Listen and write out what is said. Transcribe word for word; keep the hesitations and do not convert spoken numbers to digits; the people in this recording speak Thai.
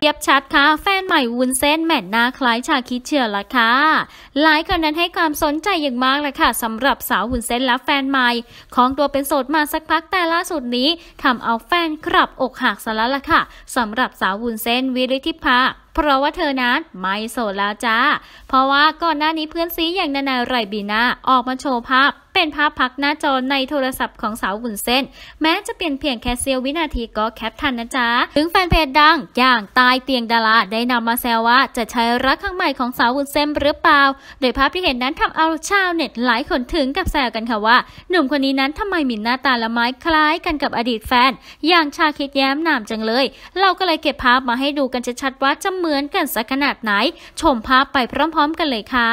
เทียบชัดค่ะแฟนใหม่วุ้นเส้นแมทหน้าคล้ายชาคิดเชียร์ละค่ะหลายคนนั้นให้ความสนใจอย่างมากเลยค่ะสำหรับสาววุ้นเส้นและแฟนใหม่ของตัวเป็นโสดมาสักพักแต่ล่าสุดนี้ทำเอาแฟนคลับอกหักซะแล้วล่ะค่ะสำหรับสาววุ้นเส้นวิริธิภาเพราะว่าเธอนั้นไม่โสดแล้วจ้าเพราะว่าก่อนหน้านี้เพื่อนซีอย่างนานาไรบีนาออกมาโชว์ภาพเป็นภาพพักหน้าจอในโทรศัพท์ของสาววุ้นเส้นแม้จะเปลี่ยนเพียงแค่เสี้ยววินาทีก็แคปทันนะจ๊ะถึงแฟนเพจดังอย่างตายเตียงดาราได้นำมาแซวว่าจะใช้รักครั้งใหม่ของสาววุ้นเส้นหรือเปล่าโดยภาพที่เห็นนั้นทำเอาชาวเน็ตหลายคนถึงกับแซวกันค่ะว่าหนุ่มคนนี้นั้นทำไมมีหน้าตาละไม้คล้ายกันกับอดีตแฟนอย่างชาคิดแย้มนามจังเลยเราก็เลยเก็บภาพมาให้ดูกันชัดๆว่าจะเหมือนกันสักขนาดไหนชมภาพไปพร้อมๆกันเลยค่ะ